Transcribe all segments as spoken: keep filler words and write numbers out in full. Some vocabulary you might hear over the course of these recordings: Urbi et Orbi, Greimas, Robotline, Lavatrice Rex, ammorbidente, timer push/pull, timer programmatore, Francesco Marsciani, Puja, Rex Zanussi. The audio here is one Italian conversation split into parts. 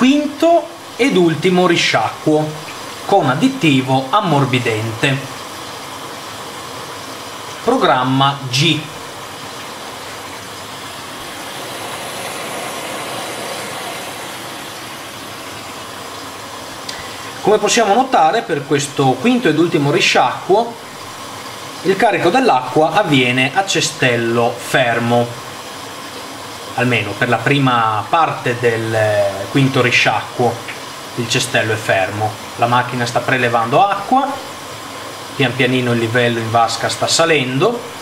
quinto ed ultimo risciacquo con additivo ammorbidente. Programma G. Come possiamo notare, per questo quinto ed ultimo risciacquo il carico dell'acqua avviene a cestello fermo, almeno per la prima parte del quinto risciacquo il cestello è fermo, la macchina sta prelevando acqua, pian pianino il livello in vasca sta salendo.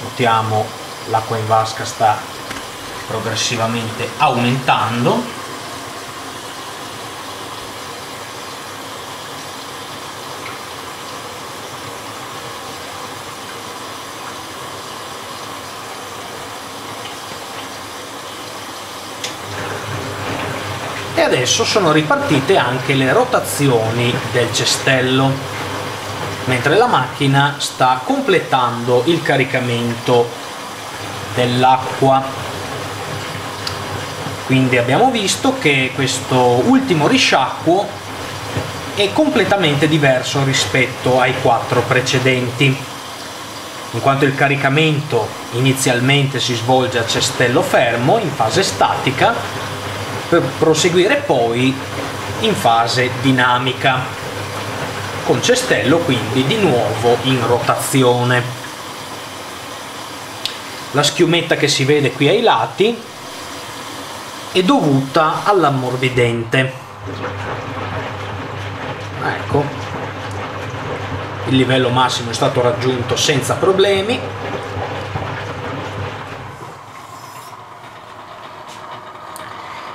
Notiamo l'acqua in vasca sta progressivamente aumentando. E adesso sono ripartite anche le rotazioni del cestello, mentre la macchina sta completando il caricamento dell'acqua. Quindi abbiamo visto che questo ultimo risciacquo è completamente diverso rispetto ai quattro precedenti, in quanto il caricamento inizialmente si svolge a cestello fermo in fase statica, per proseguire poi in fase dinamica, con cestello quindi di nuovo in rotazione. La schiumetta che si vede qui ai lati è dovuta all'ammorbidente. Ecco, il livello massimo è stato raggiunto senza problemi.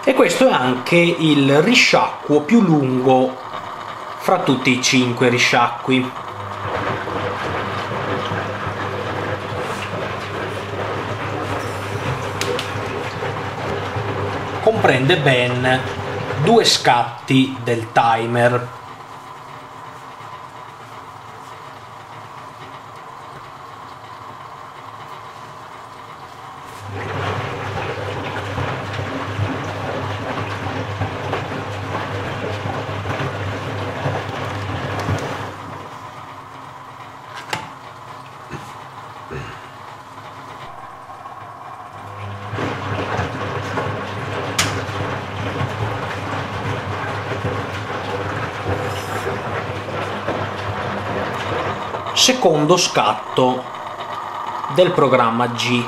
E questo è anche il risciacquo più lungo fra tutti i cinque risciacqui. Comprende ben due scatti del timer. Secondo scatto del programma G.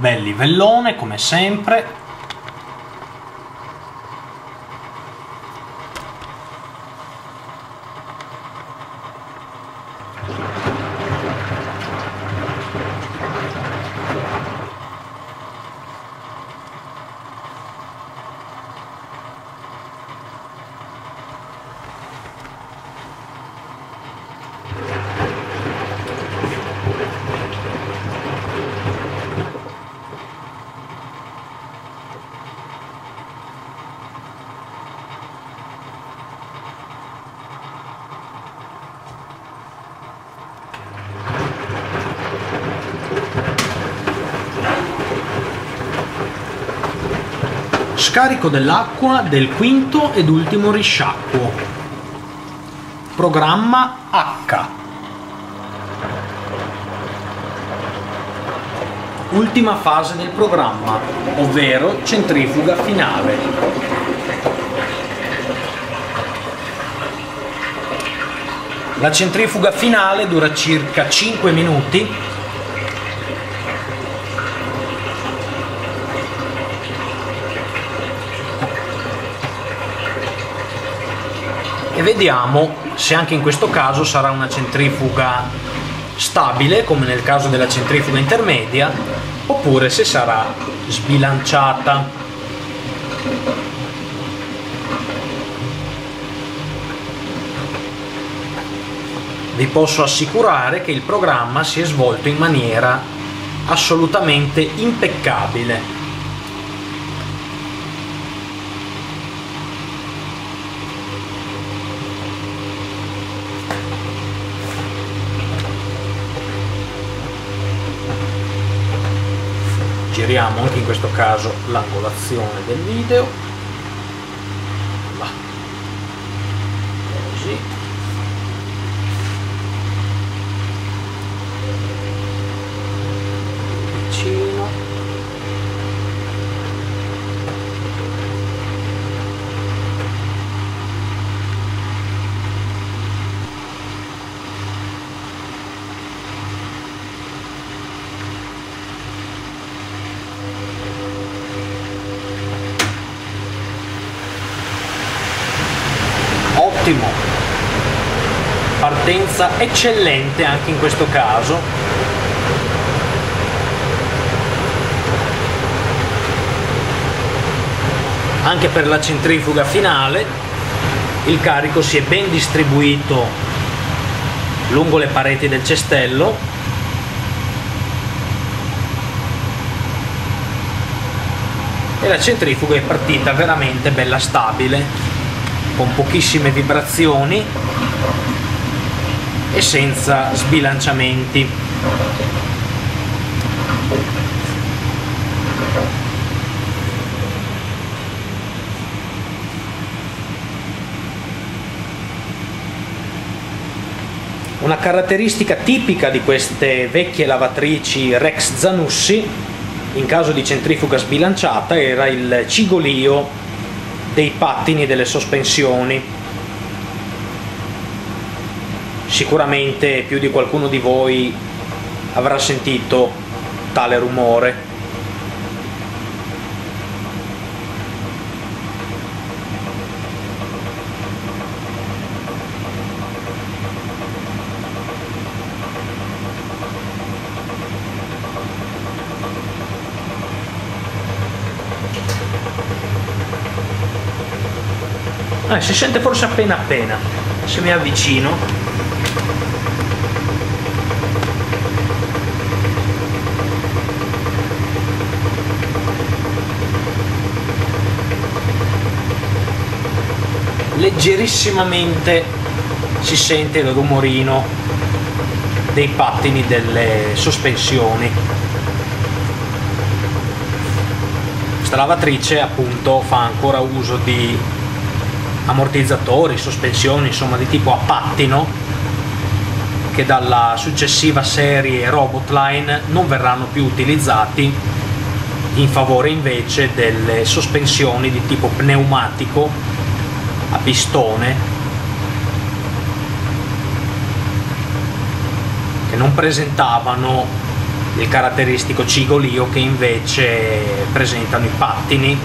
Bel livellone come sempre. scarico dell'acqua del quinto ed ultimo risciacquo. Programma H. Ultima fase del programma, ovvero centrifuga finale. La centrifuga finale dura circa cinque minuti e vediamo se anche in questo caso sarà una centrifuga stabile, come nel caso della centrifuga intermedia, oppure se sarà sbilanciata. Vi posso assicurare che il programma si è svolto in maniera assolutamente impeccabile. Giriamo anche in questo caso l'angolazione del video. Ottimo, partenza eccellente anche in questo caso. Anche per la centrifuga finale il carico si è ben distribuito lungo le pareti del cestello. E la centrifuga è partita veramente bella stabile, con pochissime vibrazioni e senza sbilanciamenti. Una caratteristica tipica di queste vecchie lavatrici Rex Zanussi, in caso di centrifuga sbilanciata, era il cigolio dei pattini delle sospensioni. Sicuramente più di qualcuno di voi avrà sentito tale rumore. Eh, si sente forse appena appena, se mi avvicino. Leggerissimamente si sente il rumorino dei pattini delle sospensioni. Questa lavatrice appunto fa ancora uso di ammortizzatori, sospensioni, insomma di tipo a pattino, che dalla successiva serie Robotline non verranno più utilizzati, in favore invece delle sospensioni di tipo pneumatico a pistone, che non presentavano il caratteristico cigolio che invece presentano i pattini.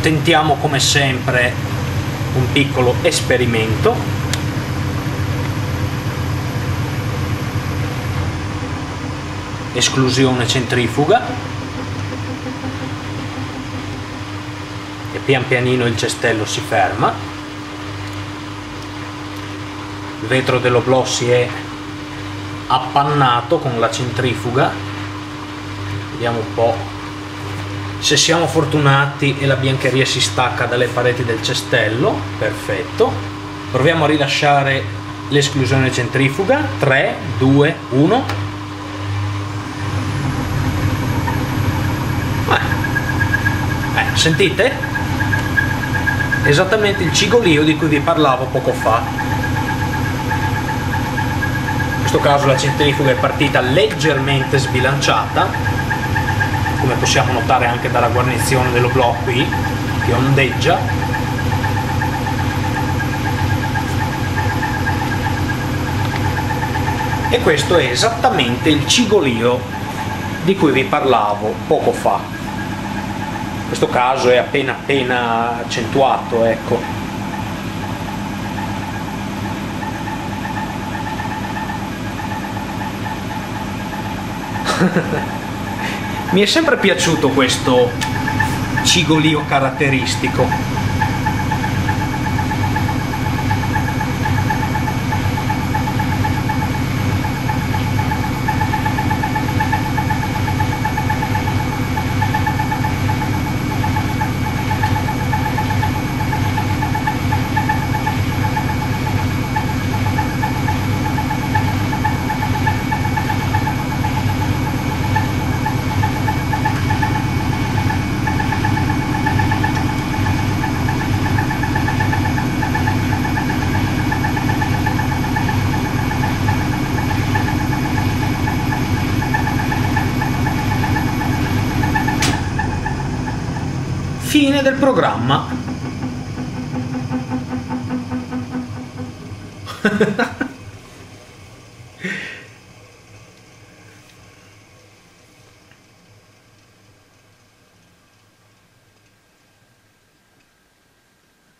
Tentiamo come sempre un piccolo esperimento. Esclusione centrifuga. E pian pianino il cestello si ferma. Il vetro dell'oblò si è appannato con la centrifuga. Vediamo un po' se siamo fortunati e la biancheria si stacca dalle pareti del cestello. Perfetto. Proviamo a rilasciare l'esclusione centrifuga. Tre, due, uno. eh. Eh, sentite? Esattamente il cigolio di cui vi parlavo poco fa. In questo caso la centrifuga è partita leggermente sbilanciata, come possiamo notare anche dalla guarnizione dello blocco qui che ondeggia. E questo è esattamente il cigolio di cui vi parlavo poco fa. In questo caso è appena appena accentuato, ecco. Mi è sempre piaciuto questo cigolio caratteristico. Fine del programma.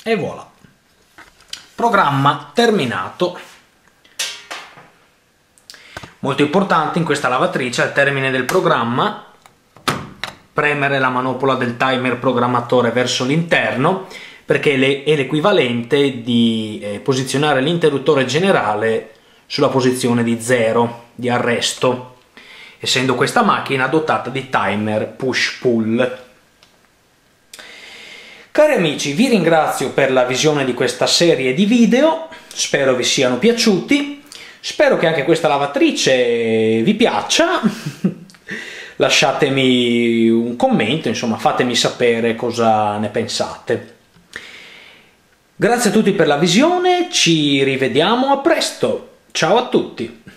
E voilà. Programma terminato. Molto importante in questa lavatrice, al termine del programma, premere la manopola del timer programmatore verso l'interno, perché è l'equivalente di posizionare l'interruttore generale sulla posizione di zero, di arresto, essendo questa macchina dotata di timer push-pull. Cari amici, vi ringrazio per la visione di questa serie di video, spero vi siano piaciuti, spero che anche questa lavatrice vi piaccia. Lasciatemi un commento, insomma fatemi sapere cosa ne pensate. Grazie a tutti per la visione, ci rivediamo a presto, ciao a tutti!